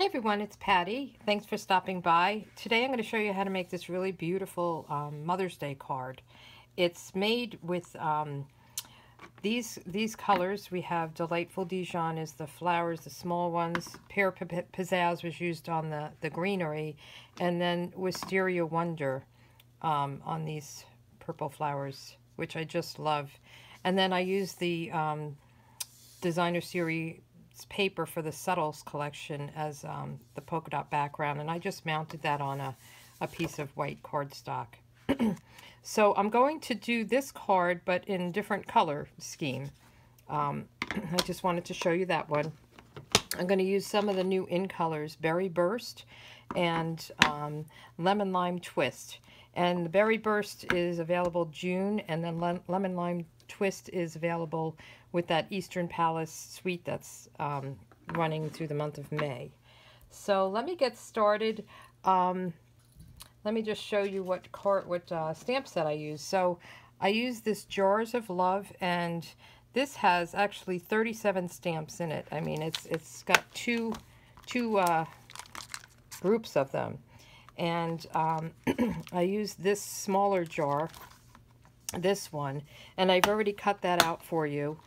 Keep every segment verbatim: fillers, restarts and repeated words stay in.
Hey everyone, it's Patty. Thanks for stopping by. Today I'm going to show you how to make this really beautiful um, Mother's Day card. It's made with um, these these colors. We have Delightful Dijon is the flowers, the small ones. Pear Pizzazz was used on the, the greenery. And then Wisteria Wonder um, on these purple flowers, which I just love. And then I use the um, Designer Series paper for the Subtles collection as um, the polka dot background, and I just mounted that on a, a piece of white cardstock. So I'm going to do this card but in different color scheme. Um, I just wanted to show you that one. I'm going to use some of the new in colors, Berry Burst and um, Lemon Lime Twist. And the Berry Burst is available June, and then Lem Lemon Lime Twist is available with that Eastern Palace suite that's um, running through the month of May. So let me get started. Um, let me just show you what card, what uh, stamp set I use. So I use this Jars of Love, and this has actually thirty-seven stamps in it. I mean, it's it's got two two uh, groups of them, and um, I use this smaller jar. This one, and I've already cut that out for you,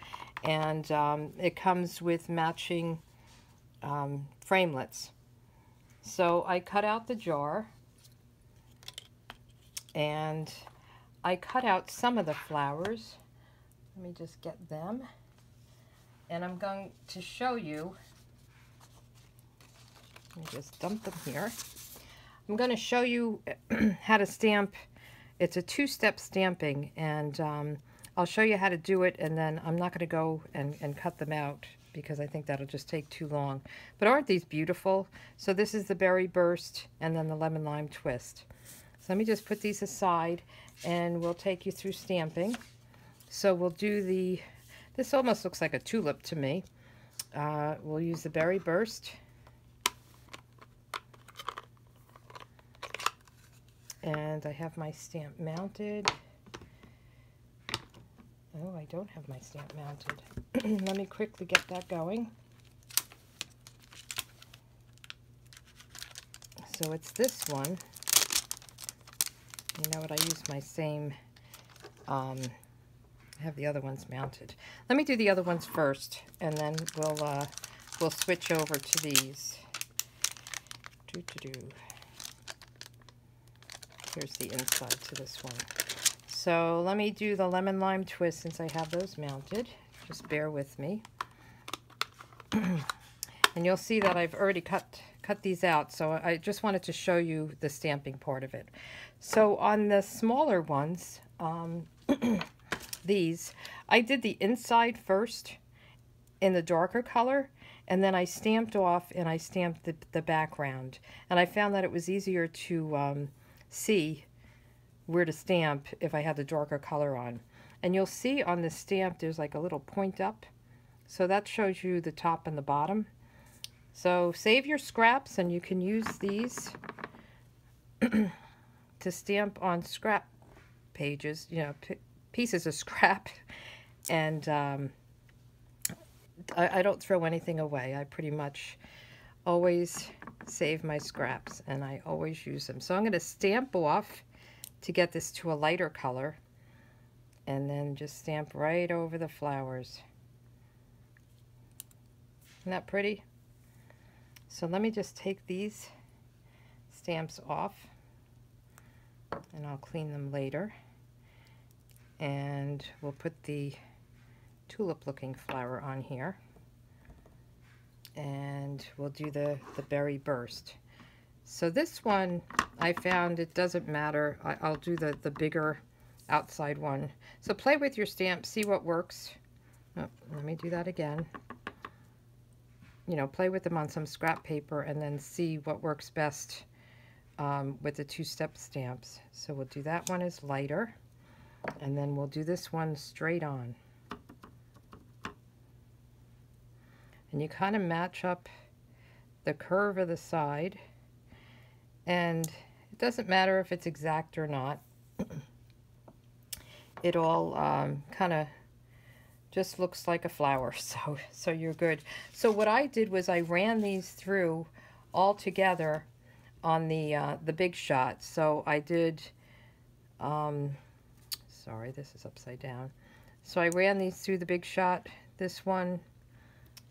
and um, it comes with matching um, framelits. So I cut out the jar, and I cut out some of the flowers. Let me just get them, and I'm going to show you. Let me just dump them here. I'm going to show you how to stamp. It's a two-step stamping, and um, I'll show you how to do it, and then I'm not going to go and, and cut them out because I think that'll just take too long. But aren't these beautiful? So this is the Berry Burst and then the Lemon Lime Twist. So let me just put these aside, and we'll take you through stamping. So we'll do the, this almost looks like a tulip to me. Uh, we'll use the Berry Burst. And I have my stamp mounted. Oh, I don't have my stamp mounted. Let me quickly get that going. So it's this one. You know what, I use my same, um, I have the other ones mounted. Let me do the other ones first, and then we'll, uh, we'll switch over to these. Doo-doo-doo. Here's the inside to this one. So let me do the Lemon Lime Twist since I have those mounted. Just bear with me. And you'll see that I've already cut, cut these out, so I just wanted to show you the stamping part of it. So on the smaller ones, um, these, I did the inside first in the darker color, and then I stamped off and I stamped the, the background. And I found that it was easier to um, see where to stamp if I had the darker color on. And you'll see on this stamp there's like a little point up, so that shows you the top and the bottom. So save your scraps, and you can use these to stamp on scrap pages, you know, pieces of scrap. And um, I, I don't throw anything away. I pretty much always save my scraps, and I always use them. So I'm going to stamp off to get this to a lighter color, and then just stamp right over the flowers. Isn't that pretty? So let me just take these stamps off, and I'll clean them later, and we'll put the tulip looking flower on here. And we'll do the, the Berry Burst. So this one, I found it doesn't matter. I, I'll do the, the bigger outside one. So play with your stamp, see what works. Oh, let me do that again. You know, play with them on some scrap paper and then see what works best um, with the two-step stamps. So we'll do that one as lighter, and then we'll do this one straight on. And you kind of match up the curve of the side, and it doesn't matter if it's exact or not. It all um, kind of just looks like a flower, so so you're good. So what I did was I ran these through all together on the uh, the Big Shot. So I did, um, sorry, this is upside down. So I ran these through the Big Shot, this one,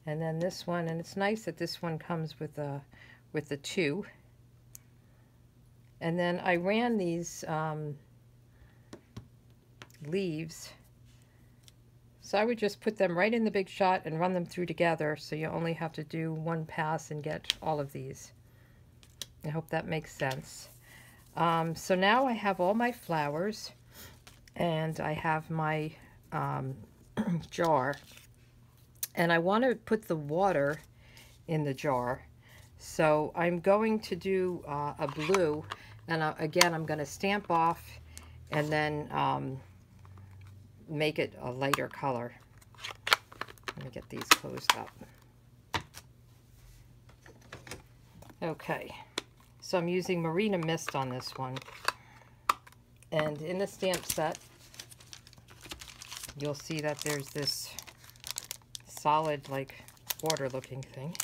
and then this one. And it's nice that this one comes with a, with the two. And then I ran these um, leaves. So I would just put them right in the Big Shot and run them through together. So you only have to do one pass and get all of these. I hope that makes sense. Um, so now I have all my flowers, and I have my um, jar, and I want to put the water in the jar. So I'm going to do uh, a blue, and uh, again, I'm going to stamp off and then um, make it a lighter color. Let me get these closed up. Okay. So I'm using Marina Mist on this one. And in the stamp set, you'll see that there's this solid, like, water-looking thing.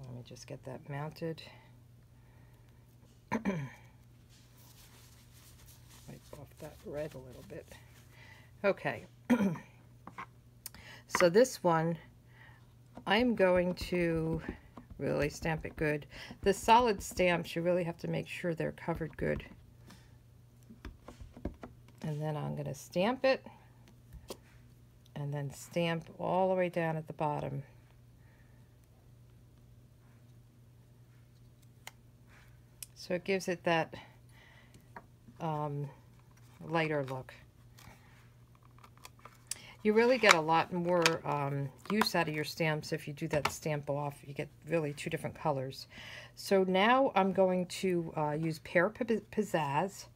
Let me just get that mounted. Wipe off that red a little bit. Okay. So this one, I'm going to really stamp it good. The solid stamps, you really have to make sure they're covered good. And then I'm going to stamp it, and then stamp all the way down at the bottom. So it gives it that um, lighter look. You really get a lot more um, use out of your stamps if you do that stamp off. You get really two different colors. So now I'm going to uh, use Pear Pizzazz,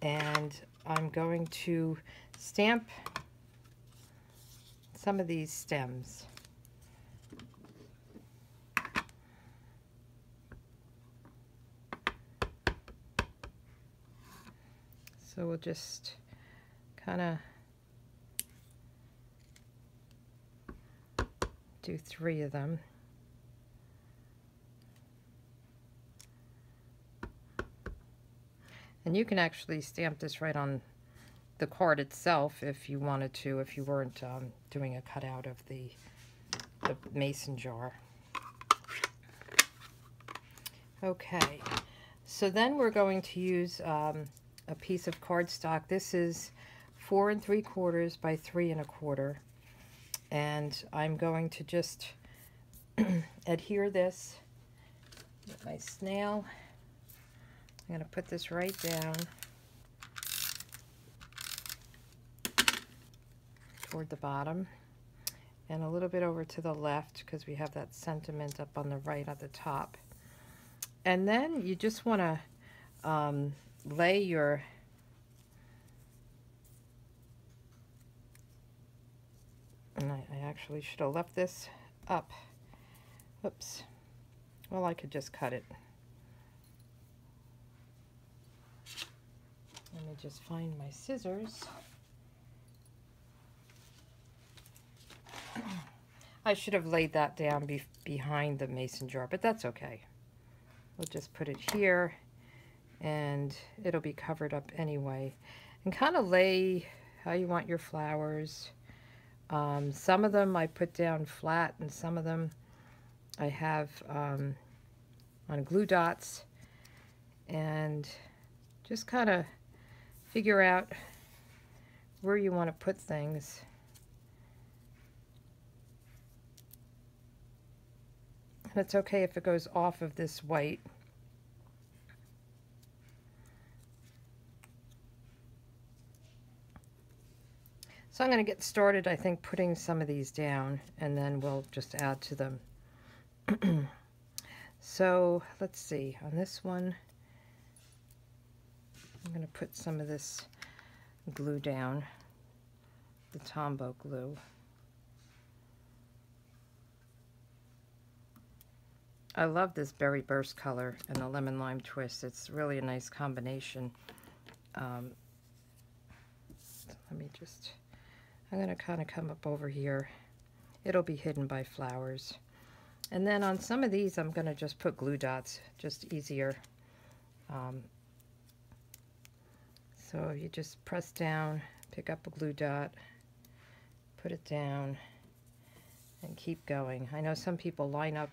and I'm going to stamp some of these stems. So we'll just kind of do three of them. And you can actually stamp this right on the card itself if you wanted to, if you weren't um, doing a cutout of the, the mason jar. Okay, so then we're going to use um, a piece of cardstock. This is four and three quarters by three and a quarter. And I'm going to just adhere this with my snail. I'm going to put this right down toward the bottom and a little bit over to the left because we have that sentiment up on the right at the top. And then you just want to um, lay your And I, I actually should have left this up. Oops. Well, I could just cut it. Let me just find my scissors. I should have laid that down be behind the mason jar, but that's okay. We'll just put it here, and it'll be covered up anyway. And kind of lay how you want your flowers. Um, some of them I put down flat, and some of them I have um, on glue dots, and just kind of figure out where you want to put things. And it's okay if it goes off of this white. So I'm going to get started, I think, putting some of these down, and then we'll just add to them. So let's see, on this one, I'm going to put some of this glue down, the Tombow glue. I love this Berry Burst color and the Lemon Lime Twist. It's really a nice combination. Um, Let just, I'm going to kind of come up over here. It'll be hidden by flowers. And then on some of these, I'm going to just put glue dots, just easier. Um, so you just press down, pick up a glue dot, put it down, and keep going. I know some people line up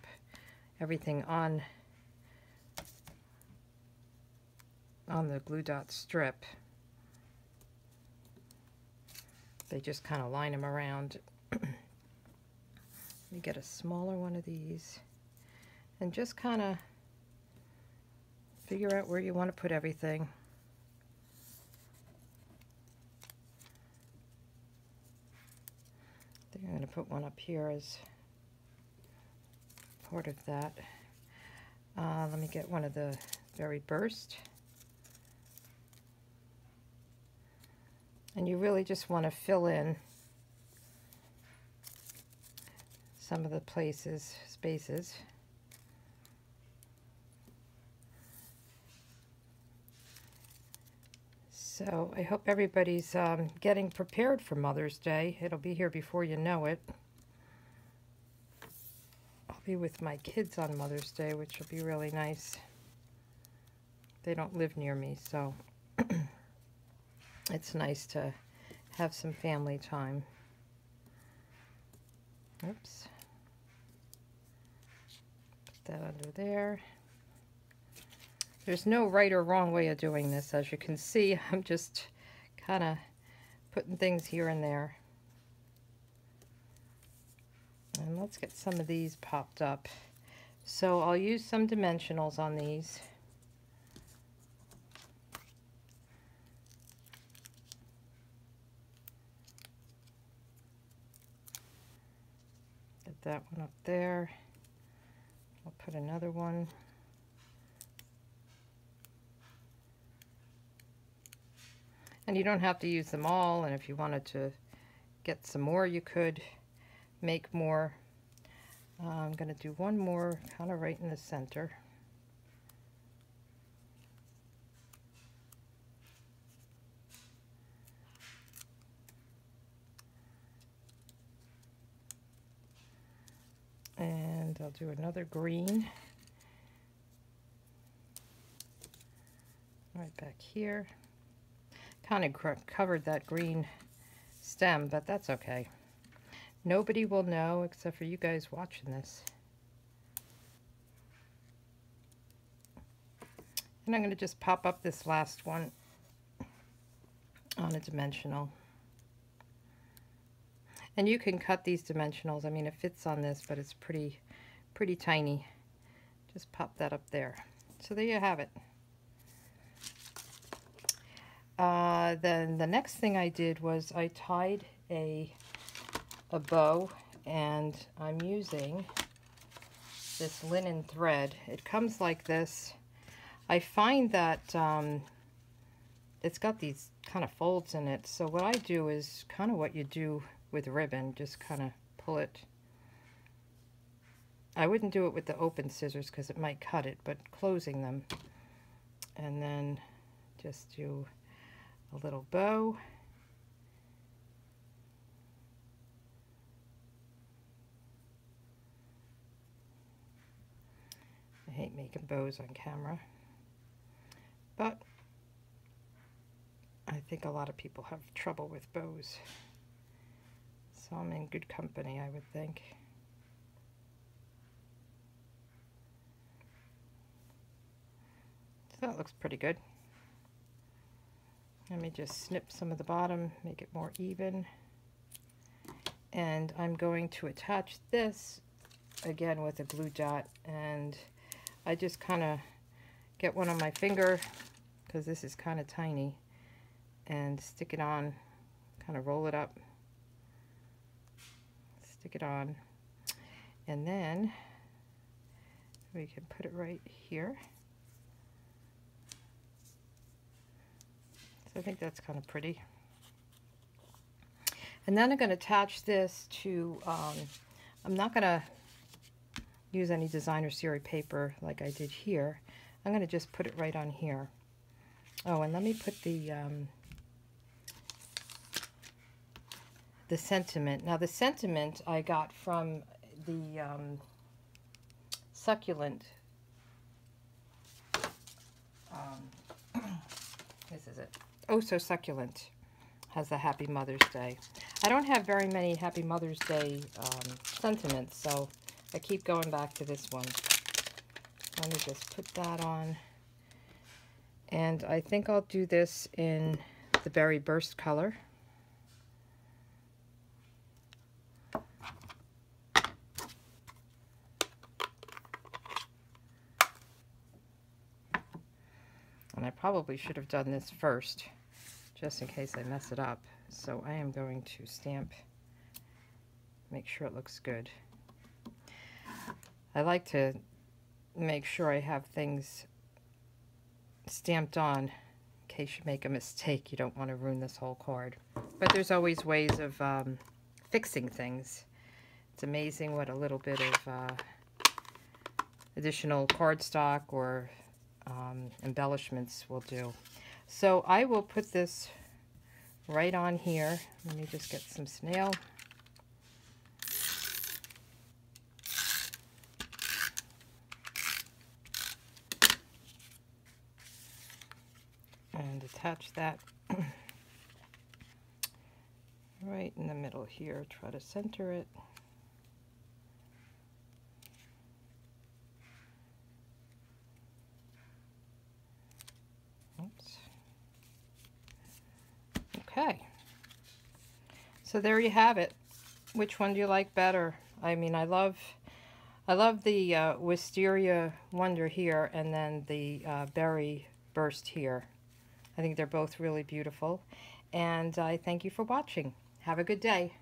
everything on on the glue dot strip. They just kind of line them around. Let me get a smaller one of these and just kind of figure out where you want to put everything. I think I'm going to put one up here as part of that. Uh, let me get one of the Berry Burst. And you really just want to fill in some of the places, spaces. So I hope everybody's um, getting prepared for Mother's Day. It'll be here before you know it. I'll be with my kids on Mother's Day, which will be really nice. They don't live near me, so it's nice to have some family time. Oops. Put that under there. There's no right or wrong way of doing this. As you can see, I'm just kind of putting things here and there. And let's get some of these popped up. So I'll use some dimensionals on these. That one up there. I'll put another one. And you don't have to use them all, and if you wanted to get some more, you could make more. Uh, I'm going to do one more kind of right in the center. And I'll do another green right back here. Kind of covered that green stem, but that's okay. Nobody will know except for you guys watching this. And I'm going to just pop up this last one on a dimensional. And you can cut these dimensionals. I mean, it fits on this, but it's pretty, pretty tiny. Just pop that up there. So there you have it. Uh, then the next thing I did was I tied a, a bow, and I'm using this linen thread. It comes like this. I find that um, it's got these kind of folds in it. So what I do is kind of what you do with ribbon, just kind of pull it. I wouldn't do it with the open scissors because it might cut it, but closing them. And then just do a little bow. I hate making bows on camera, but I think a lot of people have trouble with bows. So I'm in good company, I would think. So that looks pretty good. Let me just snip some of the bottom, make it more even. And I'm going to attach this again with a glue dot. And I just kind of get one on my finger because this is kind of tiny and stick it on, kind of roll it up. Stick it on, and then we can put it right here. So I think that's kind of pretty. And then I'm going to attach this to, um, I'm not going to use any Designer Series paper like I did here. I'm going to just put it right on here. Oh, and let me put the, um, the sentiment. Now the sentiment I got from the um, succulent. Um, this is it. Oh, so succulent has a Happy Mother's Day. I don't have very many Happy Mother's Day um, sentiments, so I keep going back to this one. Let me just put that on. And I think I'll do this in the Berry Burst color. And I probably should have done this first, just in case I mess it up. So I am going to stamp, make sure it looks good. I like to make sure I have things stamped on in case you make a mistake. You don't want to ruin this whole card. But there's always ways of um, fixing things. It's amazing what a little bit of uh, additional cardstock or um, embellishments will do. So I will put this right on here. Let me just get some snail. And attach that right in the middle here. Try to center it. Oops. Okay. So there you have it. Which one do you like better? I mean, I love, I love the uh, Wisteria Wonder here, and then the uh, Berry Burst here. I think they're both really beautiful, and I uh, thank you for watching. Have a good day.